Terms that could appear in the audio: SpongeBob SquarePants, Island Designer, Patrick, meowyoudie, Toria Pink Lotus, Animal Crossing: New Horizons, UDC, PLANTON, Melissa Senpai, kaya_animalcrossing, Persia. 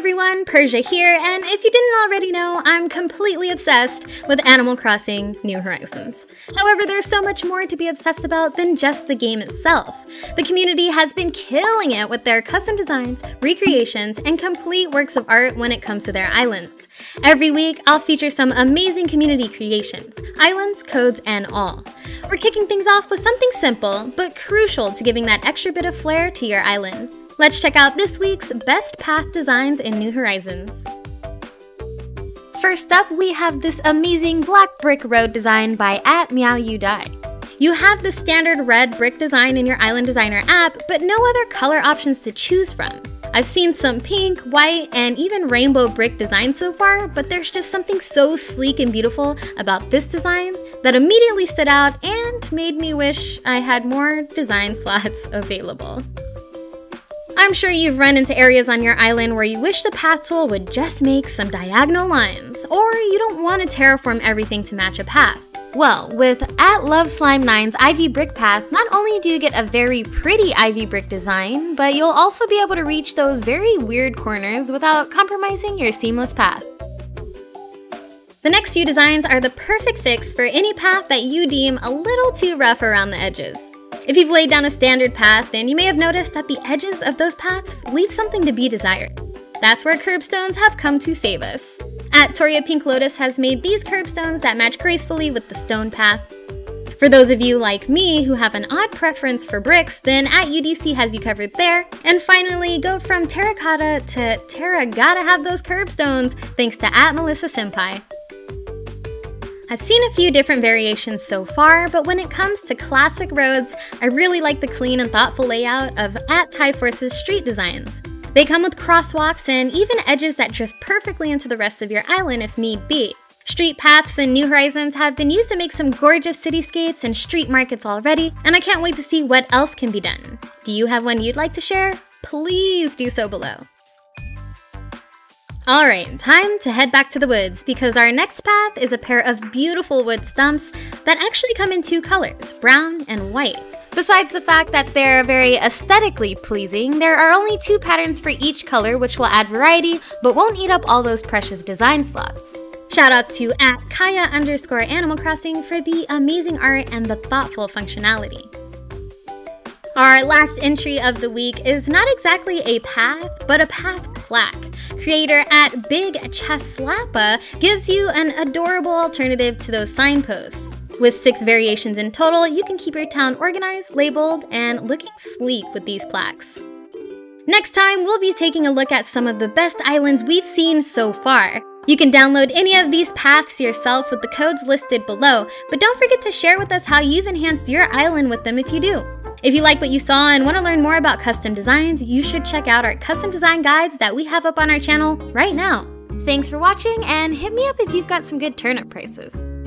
everyone, Persia here, and if you didn't already know, I'm completely obsessed with Animal Crossing New Horizons. However, there's so much more to be obsessed about than just the game itself. The community has been killing it with their custom designs, recreations, and complete works of art when it comes to their islands. Every week, I'll feature some amazing community creations, islands, codes, and all. We're kicking things off with something simple, but crucial to giving that extra bit of flair to your island. Let's check out this week's Best Path Designs in New Horizons. First up, we have this amazing black brick road design by @meowyoudie. You have the standard red brick design in your Island Designer app, but no other color options to choose from. I've seen some pink, white, and even rainbow brick designs so far, but there's just something so sleek and beautiful about this design that immediately stood out and made me wish I had more design slots available. I'm sure you've run into areas on your island where you wish the path tool would just make some diagonal lines, or you don't want to terraform everything to match a path. Well, with @loveslime9's Ivy Brick Path, not only do you get a very pretty Ivy Brick design, but you'll also be able to reach those very weird corners without compromising your seamless path. The next few designs are the perfect fix for any path that you deem a little too rough around the edges. If you've laid down a standard path, then you may have noticed that the edges of those paths leave something to be desired. That's where curbstones have come to save us. @Toria Pink Lotus has made these curbstones that match gracefully with the stone path. For those of you like me who have an odd preference for bricks, then @UDC has you covered there. And finally, go from terracotta to terra gotta have those curbstones, thanks to @Melissa Senpai. I've seen a few different variations so far, but when it comes to classic roads, I really like the clean and thoughtful layout of @Tyforce's street designs. They come with crosswalks and even edges that drift perfectly into the rest of your island if need be. Street paths in New Horizons have been used to make some gorgeous cityscapes and street markets already, and I can't wait to see what else can be done. Do you have one you'd like to share? Please do so below. Alright, time to head back to the woods because our next path is a pair of beautiful wood stumps that actually come in two colors, brown and white. Besides the fact that they're very aesthetically pleasing, there are only two patterns for each color which will add variety but won't eat up all those precious design slots. Shoutouts to @kaya_animalcrossing for the amazing art and the thoughtful functionality. Our last entry of the week is not exactly a path, but a path plaque. Creator @BigCheslappa gives you an adorable alternative to those signposts. With 6 variations in total, you can keep your town organized, labeled, and looking sleek with these plaques. Next time, we'll be taking a look at some of the best islands we've seen so far. You can download any of these paths yourself with the codes listed below, but don't forget to share with us how you've enhanced your island with them if you do. If you like what you saw and want to learn more about custom designs, you should check out our custom design guides that we have up on our channel right now. Thanks for watching, and hit me up if you've got some good turnip prices.